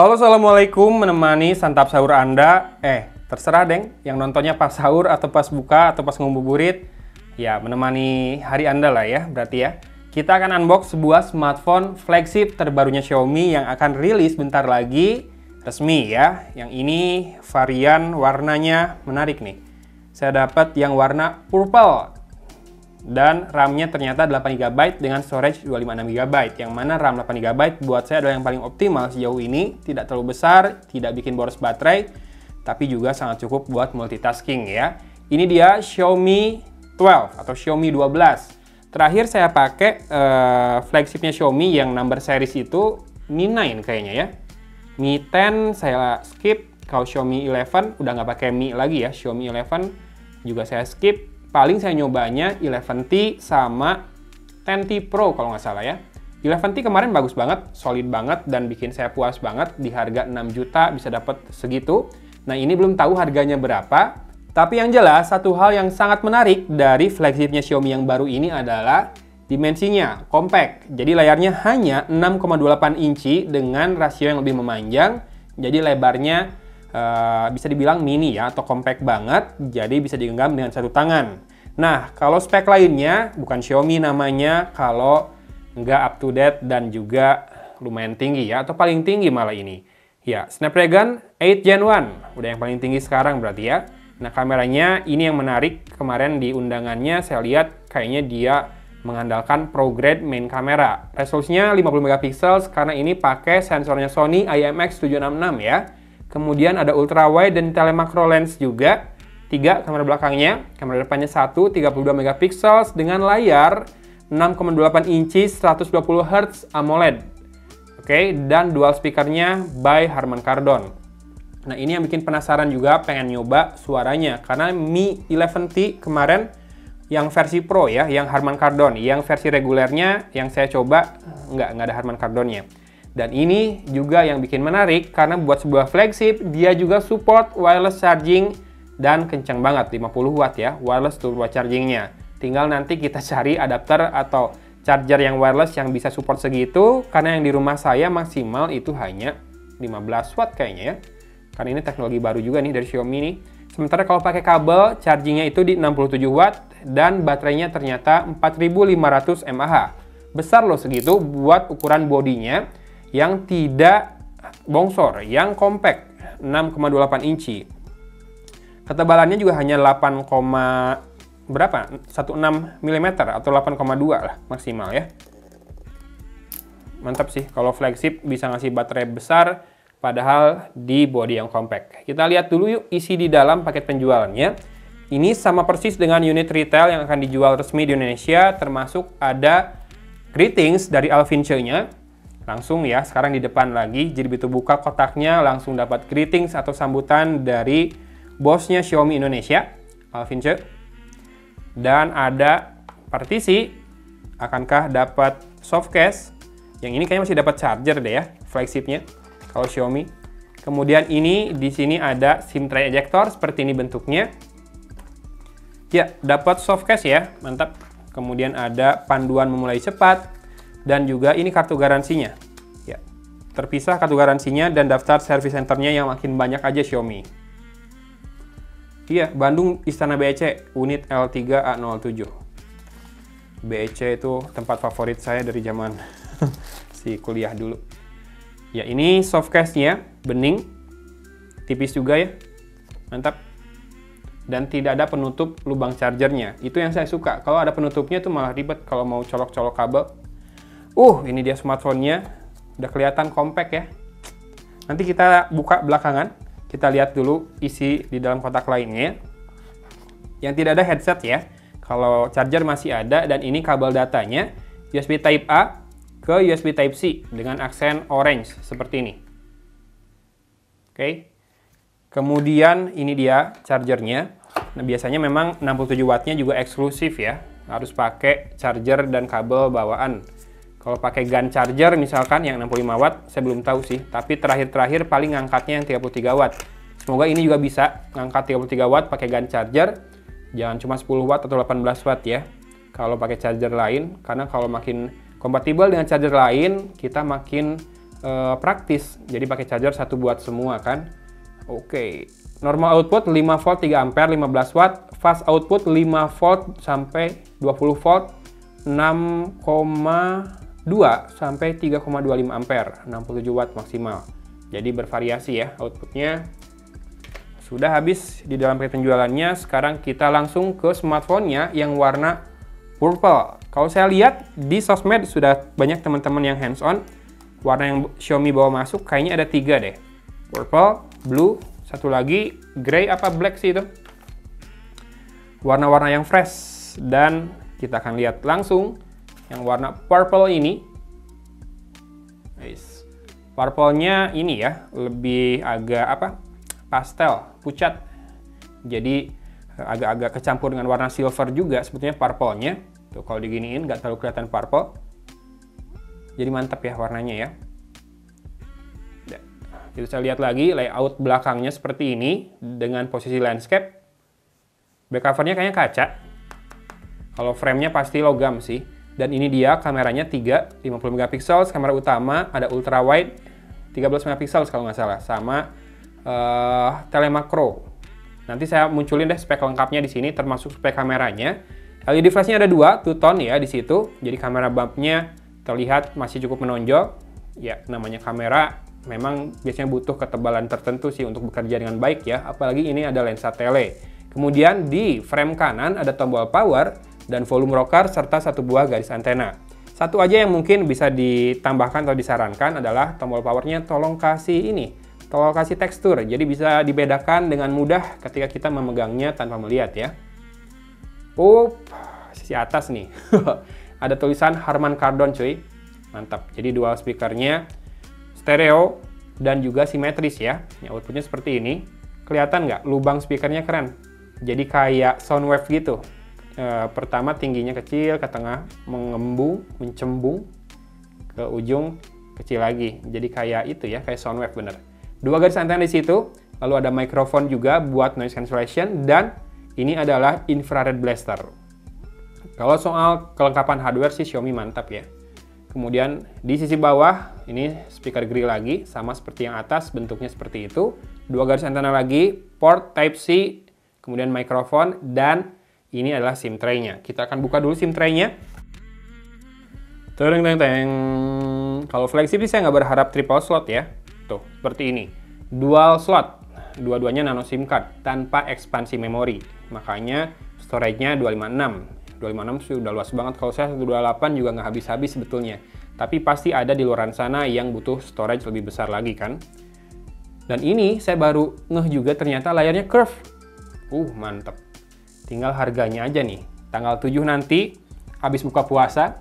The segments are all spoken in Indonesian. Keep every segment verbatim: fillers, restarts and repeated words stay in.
Halo, assalamualaikum, menemani santap sahur Anda. Eh, terserah deng, yang nontonnya pas sahur atau pas buka atau pas ngabuburit. Ya, menemani hari Anda lah ya, berarti ya. Kita akan unbox sebuah smartphone flagship terbarunya Xiaomi yang akan rilis bentar lagi, resmi ya. Yang ini varian warnanya menarik nih. Saya dapat yang warna purple. Dan RAM-nya ternyata delapan giga byte dengan storage dua puluh lima enam giga byte. Yang mana RAM delapan giga byte buat saya adalah yang paling optimal sejauh ini. Tidak terlalu besar, tidak bikin boros baterai, tapi juga sangat cukup buat multitasking ya. Ini dia Xiaomi dua belas atau Xiaomi dua belas. Terakhir saya pakai uh, flagshipnya Xiaomi yang number series itu Mi sembilan kayaknya ya. Mi sepuluh saya skip. Kalau Xiaomi sebelas udah nggak pakai Mi lagi ya. Xiaomi sebelas juga saya skip. Paling saya nyobanya eleven T sama ten T Pro kalau nggak salah ya. eleven T kemarin bagus banget, solid banget, dan bikin saya puas banget. Di harga enam juta bisa dapat segitu. Nah, ini belum tahu harganya berapa. Tapi yang jelas, satu hal yang sangat menarik dari flagshipnya Xiaomi yang baru ini adalah dimensinya, compact. Jadi layarnya hanya enam koma dua puluh delapan inci dengan rasio yang lebih memanjang. Jadi lebarnya Uh, bisa dibilang mini ya, atau compact banget, jadi bisa digenggam dengan satu tangan. Nah, kalau spek lainnya, bukan Xiaomi namanya, kalau nggak up to date dan juga lumayan tinggi ya, atau paling tinggi malah ini. Ya, Snapdragon delapan Gen satu, udah yang paling tinggi sekarang berarti ya. Nah, kameranya ini yang menarik, kemarin di undangannya saya lihat kayaknya dia mengandalkan pro-grade main kamera. Resolusinya lima puluh megapiksel, karena ini pakai sensornya Sony I M X tujuh enam enam ya. Kemudian ada ultra wide dan telemakro lens juga. Tiga kamera belakangnya, kamera depannya satu, tiga puluh dua megapiksel dengan layar enam koma dua puluh delapan inci seratus dua puluh hertz AMOLED. Oke, dan dual speakernya by Harman Kardon. Nah, ini yang bikin penasaran juga, pengen nyoba suaranya. Karena Mi sebelas T kemarin yang versi Pro ya, yang Harman Kardon. Yang versi regulernya yang saya coba, nggak, nggak ada Harman Kardonnya. Dan ini juga yang bikin menarik, karena buat sebuah flagship, dia juga support wireless charging dan kencang banget, lima puluh watt ya, wireless turbo chargingnya. Tinggal nanti kita cari adapter atau charger yang wireless yang bisa support segitu, karena yang di rumah saya maksimal itu hanya lima belas watt kayaknya ya. Karena ini teknologi baru juga nih dari Xiaomi nih. Sementara kalau pakai kabel, chargingnya itu di enam puluh tujuh watt, dan baterainya ternyata empat ribu lima ratus mAh. Besar loh segitu buat ukuran bodinya. Yang tidak bongsor, yang compact, enam koma dua puluh delapan inci. Ketebalannya juga hanya delapan, berapa? enam belas milimeter atau delapan koma dua lah maksimal ya. Mantap sih kalau flagship bisa ngasih baterai besar padahal di body yang compact. Kita lihat dulu yuk isi di dalam paket penjualannya. Ini sama persis dengan unit retail yang akan dijual resmi di Indonesia, termasuk ada greetings dari Alvince-nya. Langsung ya, sekarang di depan lagi, jadi begitu buka kotaknya langsung dapat greetings atau sambutan dari bosnya Xiaomi Indonesia, Alvince. Dan ada partisi, akankah dapat soft case? Yang ini kayaknya masih dapat charger deh ya, flagshipnya kalau Xiaomi. Kemudian ini di sini ada SIM tray ejector seperti ini bentuknya. Ya, dapat soft case ya, mantap. Kemudian ada panduan memulai cepat. Dan juga ini kartu garansinya ya, terpisah kartu garansinya dan daftar service centernya yang makin banyak aja Xiaomi. Iya, Bandung Istana B E C unit L tiga A nol tujuh. B E C itu tempat favorit saya dari zaman si kuliah dulu ya. Ini soft case-nya bening, tipis juga ya, mantap. Dan tidak ada penutup lubang chargernya, itu yang saya suka. Kalau ada penutupnya tuh malah ribet kalau mau colok-colok kabel. Uh, ini dia smartphone-nya. Udah kelihatan compact ya. Nanti kita buka belakangan. Kita lihat dulu isi di dalam kotak lainnya. Yang tidak ada headset ya. Kalau charger masih ada. Dan ini kabel datanya. U S B Type A ke U S B Type C. Dengan aksen orange. Seperti ini. Oke. Kemudian ini dia chargernya. Nah, biasanya memang enam puluh tujuh watt-nya juga eksklusif ya. Harus pakai charger dan kabel bawaan. Kalau pakai gun charger misalkan yang enam puluh lima watt, saya belum tahu sih. Tapi terakhir-terakhir paling ngangkatnya yang tiga puluh tiga watt. Semoga ini juga bisa ngangkat tiga puluh tiga watt pakai gun charger. Jangan cuma sepuluh watt atau delapan belas watt ya. Kalau pakai charger lain, karena kalau makin kompatibel dengan charger lain, kita makin uh, praktis, jadi pakai charger satu buat semua kan. Oke, okay. Normal output lima volt tiga ampere lima belas watt, fast output lima volt sampai dua puluh volt enam koma dua sampai tiga koma dua lima ampere enam puluh tujuh watt maksimal. Jadi bervariasi ya outputnya. Sudah habis di dalam penjualannya, sekarang kita langsung ke smartphone-nya yang warna purple. Kalau saya lihat di sosmed sudah banyak teman-teman yang hands on, warna yang Xiaomi bawa masuk kayaknya ada tiga deh. Purple, blue, satu lagi grey apa black sih itu. Warna-warna yang fresh, dan kita akan lihat langsung yang warna purple ini. Nice. Purple-nya ini ya, lebih agak apa? Pastel, pucat, jadi agak-agak kecampur dengan warna silver juga sebetulnya purple-nya. Tuh kalau diginiin nggak terlalu kelihatan purple, jadi mantap ya warnanya ya. Jadi saya lihat lagi layout belakangnya seperti ini dengan posisi landscape. Back covernya kayaknya kaca. Kalau frame-nya pasti logam sih. Dan ini dia kameranya tiga, lima puluh megapiksel, kamera utama, ada ultra wide tiga belas megapiksel kalau nggak salah, sama Uh, telemakro. Nanti saya munculin deh spek lengkapnya di sini, termasuk spek kameranya. L E D flashnya ada dua, two tone ya di situ. Jadi kamera bumpnya terlihat masih cukup menonjol. Ya namanya kamera memang biasanya butuh ketebalan tertentu sih untuk bekerja dengan baik ya. Apalagi ini ada lensa tele. Kemudian di frame kanan ada tombol power dan volume rocker serta satu buah garis antena. Satu aja yang mungkin bisa ditambahkan atau disarankan adalah tombol powernya tolong kasih ini. Tolong kasih tekstur, jadi bisa dibedakan dengan mudah ketika kita memegangnya tanpa melihat ya. Oh, sisi atas nih. Ada tulisan Harman Kardon cuy. Mantap, jadi dual speakernya stereo dan juga simetris ya. Ya outputnya seperti ini. Kelihatan nggak? Lubang speakernya keren. Jadi kayak soundwave gitu. E, pertama tingginya kecil, ke tengah mengembung, mencembung, ke ujung kecil lagi. Jadi kayak itu ya, kayak soundwave bener. Dua garis antena di situ, lalu ada mikrofon juga buat noise cancellation, dan ini adalah infrared blaster. Kalau soal kelengkapan hardware sih Xiaomi mantap ya. Kemudian di sisi bawah, ini speaker grill lagi, sama seperti yang atas, bentuknya seperti itu. Dua garis antena lagi, port Type C, kemudian mikrofon, dan ini adalah SIM tray-nya. Kita akan buka dulu SIM tray-nya. Teng-teng-teng. Kalau flagship sih saya nggak berharap triple slot ya. Tuh, seperti ini, dual slot, dua-duanya nano SIM card tanpa ekspansi memori, makanya storage-nya dua ratus lima puluh enam, dua ratus lima puluh enam sudah luas banget. Kalau saya seratus dua puluh delapan juga nggak habis-habis sebetulnya, tapi pasti ada di luaran sana yang butuh storage lebih besar lagi kan. Dan ini saya baru ngeh juga ternyata layarnya curve, uh mantep. Tinggal harganya aja nih, tanggal tujuh nanti habis buka puasa,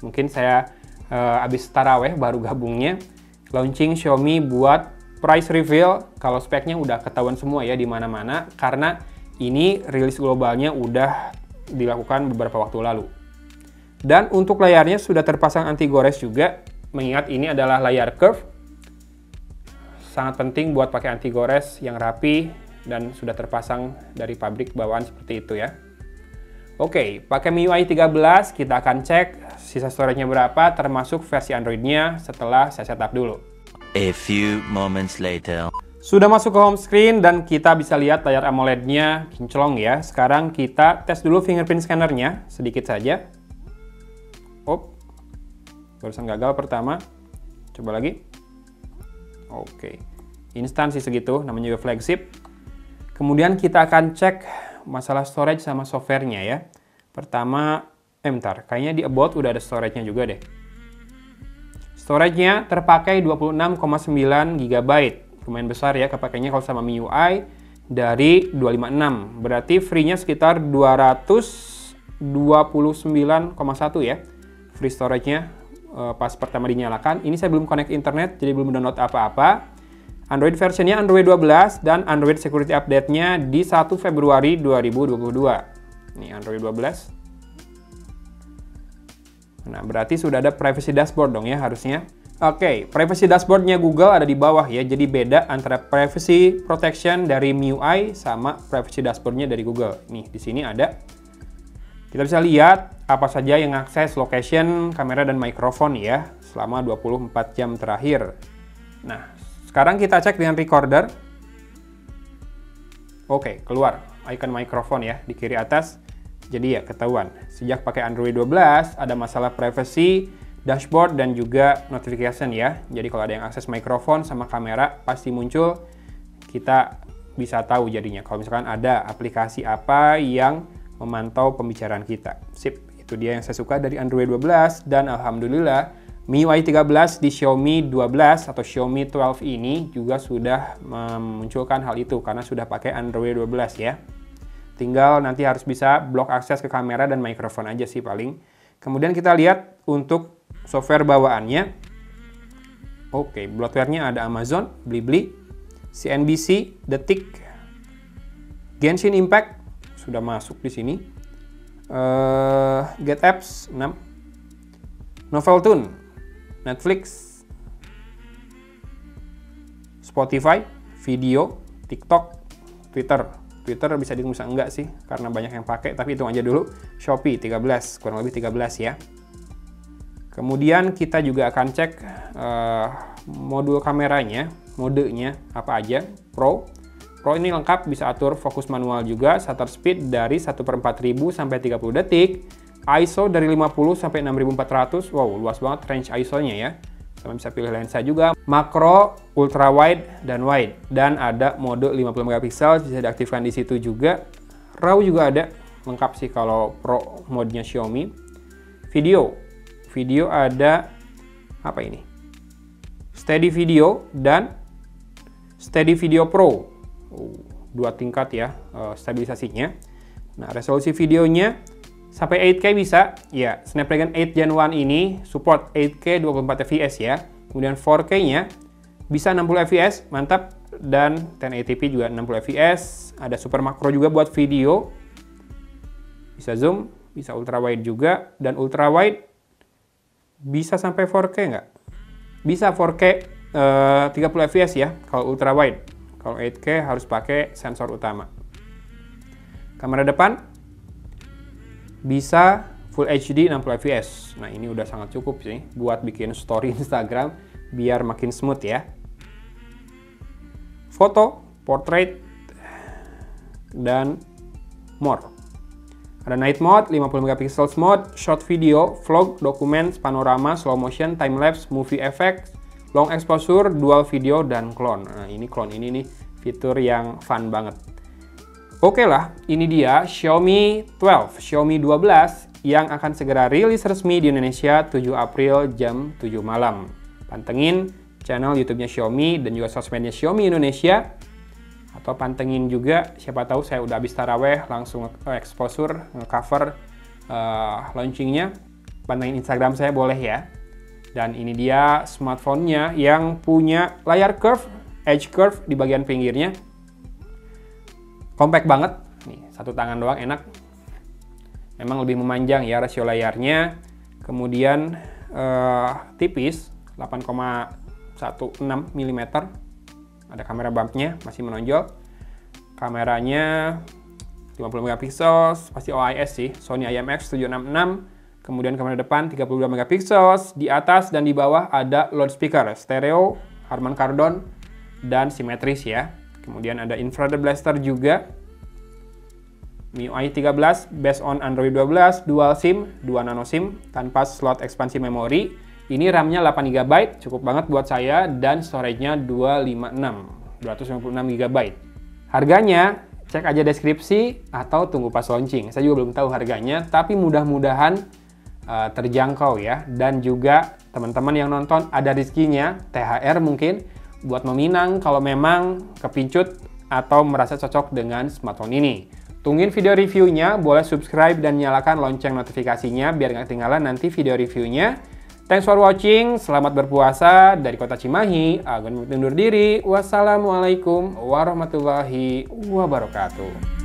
mungkin saya uh, habis taraweh baru gabungnya. Launching Xiaomi buat price reveal, kalau speknya udah ketahuan semua ya di mana-mana, karena ini rilis globalnya udah dilakukan beberapa waktu lalu. Dan untuk layarnya sudah terpasang anti gores juga, mengingat ini adalah layar curve, sangat penting buat pakai anti gores yang rapi dan sudah terpasang dari pabrik bawaan seperti itu ya. Oke, pakai M I U I tiga belas, kita akan cek sisa storage-nya berapa, termasuk versi Android-nya setelah saya setup dulu. A few moments later. Sudah masuk ke home screen dan kita bisa lihat layar AMOLED-nya kinclong ya. Sekarang kita tes dulu fingerprint scanner-nya, sedikit saja. Op, barusan gagal pertama. Coba lagi. Oke, instan sih segitu, namanya juga flagship. Kemudian kita akan cek masalah storage sama softwarenya ya. Pertama, eh, bentar, kayaknya di about udah ada storage-nya juga deh. Storage-nya terpakai dua puluh enam koma sembilan giga byte, lumayan besar ya kepakainya kalau sama M I U I dari dua ratus lima puluh enam, berarti free-nya sekitar dua ratus dua puluh sembilan koma satu ya free storage-nya pas pertama dinyalakan. Ini saya belum connect internet, jadi belum download apa-apa. Android versionnya Android dua belas dan Android security update-nya di satu Februari dua ribu dua puluh dua. Ini Android dua belas. Nah, berarti sudah ada privacy dashboard dong ya harusnya. Oke, privacy dashboard-nya Google ada di bawah ya. Jadi beda antara privacy protection dari M I U I sama privacy dashboard-nya dari Google. Nih, di sini ada. Kita bisa lihat apa saja yang akses location, kamera, dan mikrofon ya. selama dua puluh empat jam terakhir. Nah, sekarang kita cek dengan recorder. Oke, keluar icon microphone ya di kiri atas. Jadi ya ketahuan, sejak pakai Android dua belas ada masalah privacy, dashboard, dan juga notification ya. Jadi kalau ada yang akses mikrofon sama kamera pasti muncul, kita bisa tahu jadinya kalau misalkan ada aplikasi apa yang memantau pembicaraan kita. Sip, itu dia yang saya suka dari Android dua belas, dan alhamdulillah M I U I tiga belas di Xiaomi dua belas atau Xiaomi dua belas ini juga sudah memunculkan hal itu karena sudah pakai Android dua belas ya. Tinggal nanti harus bisa blok akses ke kamera dan mikrofon aja sih paling. Kemudian kita lihat untuk software bawaannya. Oke, bloatware-nya ada Amazon, Blibli, C N B C, Detik, Genshin Impact sudah masuk di sini. Uh, Get Apps enam, Noveltune, Netflix, Spotify, video, TikTok, Twitter. Twitter bisa dimusak enggak sih karena banyak yang pakai, tapi hitung aja dulu. Shopee tiga belas, kurang lebih tiga belas ya. Kemudian kita juga akan cek uh, modul kameranya, modenya apa aja. Pro Pro ini lengkap, bisa atur fokus manual juga, shutter speed dari satu per empat ribu sampai tiga puluh detik, I S O dari lima puluh sampai enam ribu empat ratus. Wow, luas banget range I S O-nya ya. Sama bisa pilih lensa juga, makro, ultra wide, dan wide, dan ada mode lima puluh megapiksel bisa diaktifkan di situ juga. RAW juga ada, lengkap sih kalau Pro modenya Xiaomi. Video, video ada apa ini? Steady Video dan Steady Video Pro, dua tingkat ya stabilisasinya. Nah, resolusi videonya sampai delapan K bisa, ya. Snapdragon delapan Gen satu ini support delapan K dua puluh empat F P S ya. Kemudian empat K-nya bisa enam puluh F P S, mantap. Dan sepuluh delapan puluh P juga enam puluh F P S. Ada super makro juga buat video. Bisa zoom, bisa ultra wide juga, dan ultra wide bisa sampai empat K nggak? Bisa empat K eh, tiga puluh F P S ya kalau ultra wide. Kalau delapan K harus pakai sensor utama. Kamera depan bisa Full H D enam puluh F P S. Nah, ini udah sangat cukup sih buat bikin story Instagram biar makin smooth ya. Foto, portrait, dan more. Ada night mode, lima puluh megapiksel mode, short video, vlog, dokumen, panorama, slow motion, time lapse, movie effect, long exposure, dual video, dan clone. Nah, ini clone ini nih fitur yang fun banget. Oke lah, ini dia Xiaomi dua belas, Xiaomi dua belas yang akan segera rilis resmi di Indonesia tujuh April jam tujuh malam. Pantengin channel YouTube-nya Xiaomi dan juga sosmednya Xiaomi Indonesia. Atau pantengin juga, siapa tahu saya udah habis taraweh langsung exposure, nge-cover uh, launchingnya. Pantengin Instagram saya boleh ya. Dan ini dia smartphone-nya yang punya layar curve, edge curve di bagian pinggirnya. Compact banget, nih satu tangan doang enak. Memang lebih memanjang ya rasio layarnya. Kemudian eh, tipis, delapan koma enam belas milimeter. Ada kamera bumpnya, masih menonjol. Kameranya lima puluh megapiksel, pasti O I S sih, Sony I M X tujuh enam enam. Kemudian kamera depan tiga puluh dua megapiksel. Di atas dan di bawah ada loudspeaker, stereo, Harman Kardon, dan simetris ya. Kemudian ada infrared blaster juga. M I U I tiga belas based on Android dua belas, dual SIM, dua nano SIM tanpa slot ekspansi memori. Ini RAM-nya delapan giga byte, cukup banget buat saya, dan storage-nya dua ratus lima puluh enam giga byte. Harganya cek aja deskripsi atau tunggu pas launching. Saya juga belum tahu harganya, tapi mudah-mudahan uh, terjangkau ya. Dan juga teman-teman yang nonton ada rezekinya, T H R mungkin buat meminang kalau memang kepincut atau merasa cocok dengan smartphone ini. Tungguin video reviewnya, boleh subscribe dan nyalakan lonceng notifikasinya biar nggak ketinggalan nanti video reviewnya. Thanks for watching, selamat berpuasa dari kota Cimahi. Agun undur diri, wassalamualaikum warahmatullahi wabarakatuh.